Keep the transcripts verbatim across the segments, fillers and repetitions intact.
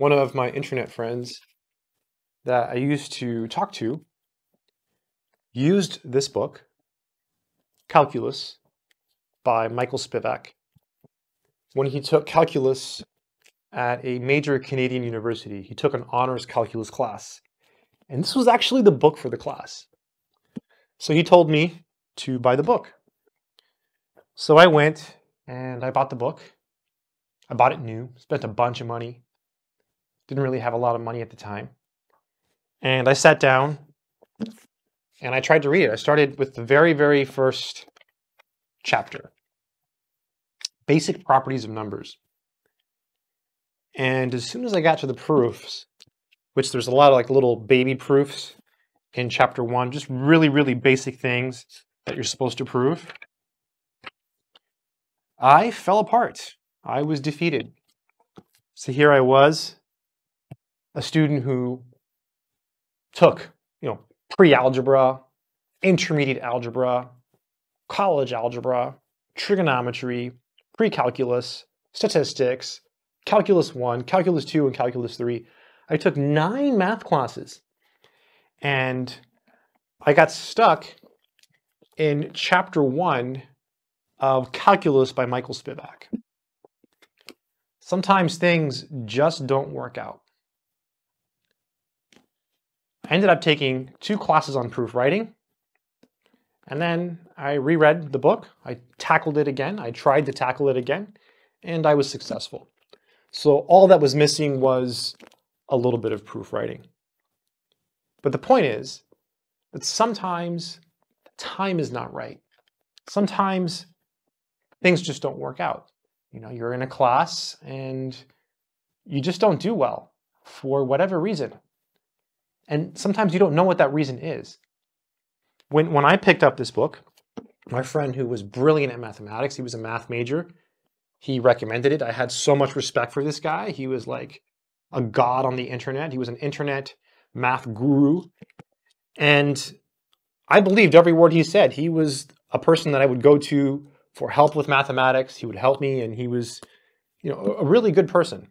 one of my internet friends that I used to talk to used this book, Calculus, by Michael Spivak, when he took calculus at a major Canadian university. He took an honors calculus class, and this was actually the book for the class. So he told me to buy the book. So I went and I bought the book. I bought it new, spent a bunch of money. Didn't really have a lot of money at the time. And I sat down and I tried to read it. I started with the very, very first chapter, Basic Properties of Numbers. And as soon as I got to the proofs, which there's a lot of like little baby proofs in chapter one, just really, really basic things that you're supposed to prove, I fell apart. I was defeated. So here I was, a student who took, you know, pre-algebra, intermediate algebra, college algebra, trigonometry, pre-calculus, statistics, calculus one, calculus two, and calculus three. I took nine math classes, and I got stuck in chapter one of Calculus by Michael Spivak. Sometimes things just don't work out. I ended up taking two classes on proof writing, and then I reread the book. I tackled it again. I tried to tackle it again, and I was successful. So all that was missing was a little bit of proof writing. But the point is that sometimes the time is not right. Sometimes things just don't work out. You know, you're in a class and you just don't do well for whatever reason. And sometimes you don't know what that reason is. When, when I picked up this book, my friend who was brilliant at mathematics, he was a math major, he recommended it. I had so much respect for this guy. He was like a god on the internet. He was an internet math guru. And I believed every word he said. He was a person that I would go to for help with mathematics. He would help me, and he was, you know, a really good person.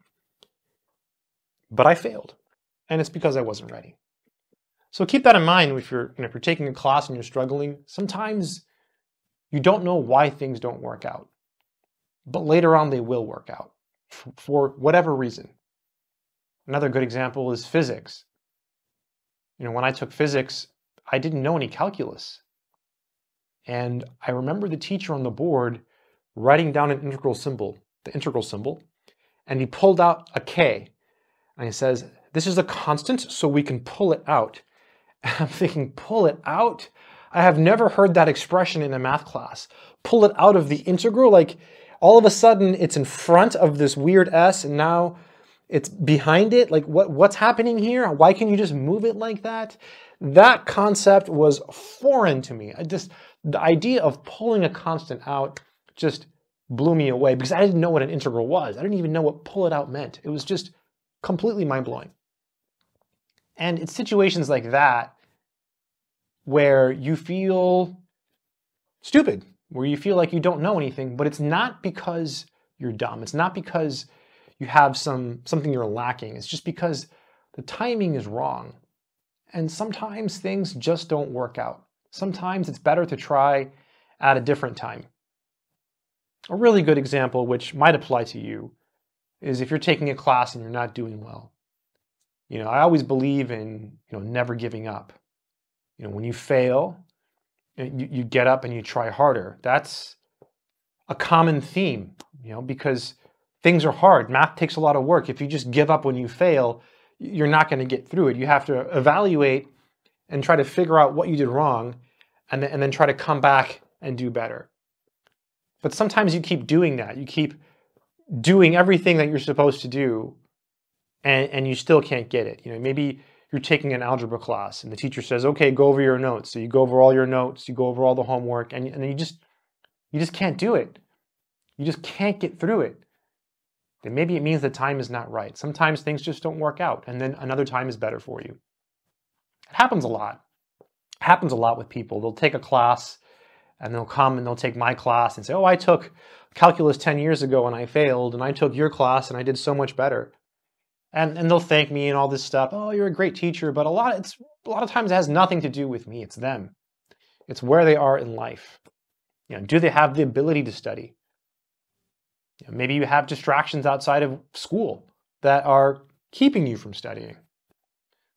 But I failed, and it's because I wasn't ready. So keep that in mind if you're, you know, if you're taking a class and you're struggling. Sometimes you don't know why things don't work out, but later on they will work out for whatever reason. Another good example is physics. You know, when I took physics, I didn't know any calculus. And I remember the teacher on the board writing down an integral symbol, the integral symbol, and he pulled out a K. And he says, this is a constant, so we can pull it out. And I'm thinking, pull it out? I have never heard that expression in a math class. Pull it out of the integral? Like, all of a sudden, it's in front of this weird S, and now it's behind it? Like, what, what's happening here? Why can you just move it like that? That concept was foreign to me. I just... The idea of pulling a constant out just blew me away because I didn't know what an integral was. I didn't even know what pull it out meant. It was just completely mind-blowing. And it's situations like that where you feel stupid, where you feel like you don't know anything, but it's not because you're dumb. It's not because you have some, something you're lacking. It's just because the timing is wrong. And sometimes things just don't work out. Sometimes it's better to try at a different time. A really good example, which might apply to you, is if you're taking a class and you're not doing well. You know, I always believe in, you know, never giving up. You know, when you fail, you, you get up and you try harder. That's a common theme, you know, because things are hard. Math takes a lot of work. If you just give up when you fail, you're not going to get through it. You have to evaluate and try to figure out what you did wrong, and then, and then try to come back and do better. But sometimes you keep doing that. You keep doing everything that you're supposed to do, and, and you still can't get it. You know, maybe you're taking an algebra class, and the teacher says, okay, go over your notes. So you go over all your notes, you go over all the homework, and, and then you just, you just can't do it. You just can't get through it. Then maybe it means the time is not right. Sometimes things just don't work out, and then another time is better for you. It happens a lot. It happens a lot with people. They'll take a class and they'll come and they'll take my class and say, oh, I took calculus ten years ago and I failed, and I took your class and I did so much better. And, and they'll thank me and all this stuff. Oh, you're a great teacher, but a lot, it's, a lot of times it has nothing to do with me. It's them. It's where they are in life. You know, do they have the ability to study? You know, maybe you have distractions outside of school that are keeping you from studying.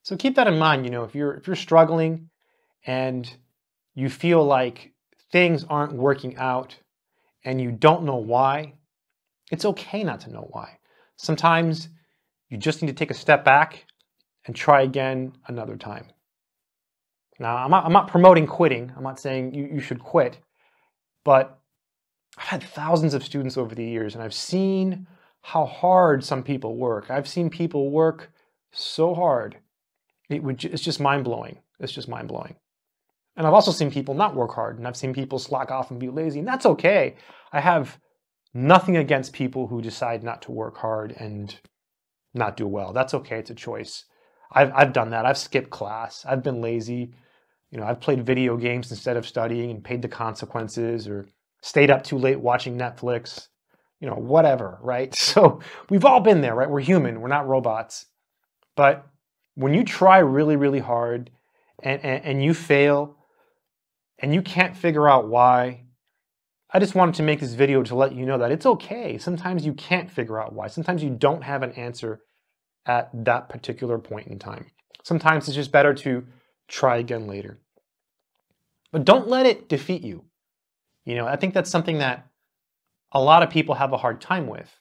So keep that in mind. You know, if you're, if you're struggling and you feel like things aren't working out and you don't know why, it's okay not to know why. Sometimes you just need to take a step back and try again another time. Now, I'm not, I'm not promoting quitting. I'm not saying you, you should quit, but I've had thousands of students over the years, and I've seen how hard some people work. I've seen people work so hard. It would, it's just mind-blowing. It's just mind-blowing. And I've also seen people not work hard, and I've seen people slack off and be lazy, and that's okay. I have nothing against people who decide not to work hard and not do well. That's okay. It's a choice. I've, I've done that. I've skipped class. I've been lazy. You know, I've played video games instead of studying and paid the consequences, or stayed up too late watching Netflix, you know, whatever, right? So we've all been there, right? We're human. We're not robots. But when you try really, really hard and, and, and you fail and you can't figure out why, I just wanted to make this video to let you know that it's okay. Sometimes you can't figure out why. Sometimes you don't have an answer at that particular point in time. Sometimes it's just better to try again later. But don't let it defeat you. You know, I think that's something that a lot of people have a hard time with.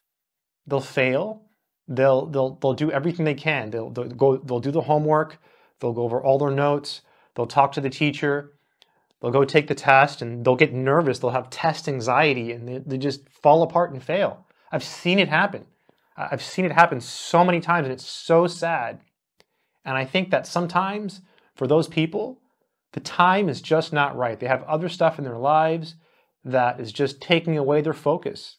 They'll fail. They'll they'll they'll do everything they can. They'll, they'll go. They'll do the homework. They'll go over all their notes. They'll talk to the teacher. They'll go take the test, and they'll get nervous. They'll have test anxiety, and they, they just fall apart and fail. I've seen it happen. I've seen it happen so many times, and it's so sad. And I think that sometimes for those people, the time is just not right. They have other stuff in their lives that is just taking away their focus.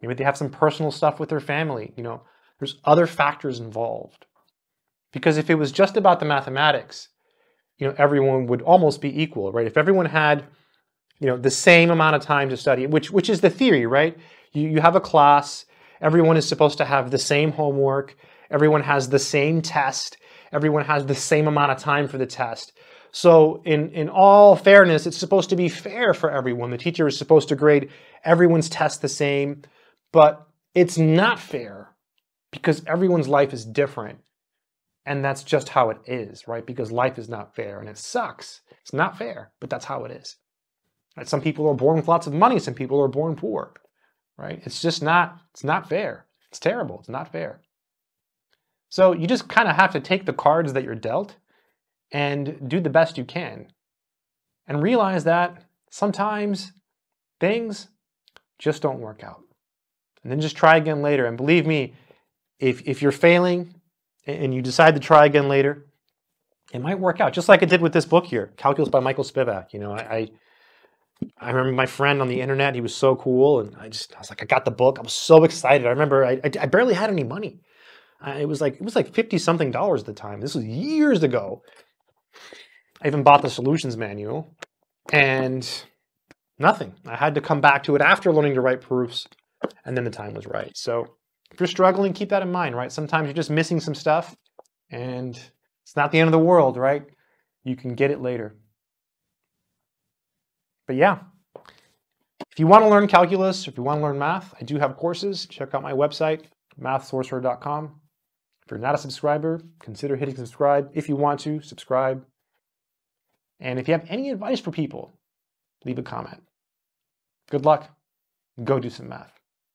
Maybe they have some personal stuff with their family. You know, there's other factors involved. Because if it was just about the mathematics, you know, everyone would almost be equal, right? If everyone had, you know, the same amount of time to study, which which is the theory, right? You, you have a class, everyone is supposed to have the same homework, everyone has the same test, everyone has the same amount of time for the test. So in, in all fairness, it's supposed to be fair for everyone. The teacher is supposed to grade everyone's test the same, but it's not fair because everyone's life is different. And that's just how it is, right? Because life is not fair, and it sucks. It's not fair, but that's how it is. Right? Some people are born with lots of money. Some people are born poor, right? It's just not, it's not fair. It's terrible. It's not fair. So you just kind of have to take the cards that you're dealt and do the best you can. And realize that sometimes things just don't work out. And then just try again later. And believe me, if, if you're failing, and you decide to try again later, it might work out. Just like it did with this book here, Calculus by Michael Spivak. You know, I I remember my friend on the internet, he was so cool, and I just, I was like, I got the book. I was so excited. I remember I, I barely had any money. I, it was like, it was like fifty something dollars at the time. This was years ago. I even bought the solutions manual and nothing. I had to come back to it after learning to write proofs, and then the time was right. So if you're struggling, keep that in mind, right? Sometimes you're just missing some stuff, and it's not the end of the world, right? You can get it later. But yeah, if you want to learn calculus, if you want to learn math, I do have courses. Check out my website, math sorcerer dot com. If you're not a subscriber, consider hitting subscribe. If you want to, subscribe. And if you have any advice for people, leave a comment. Good luck. Go do some math.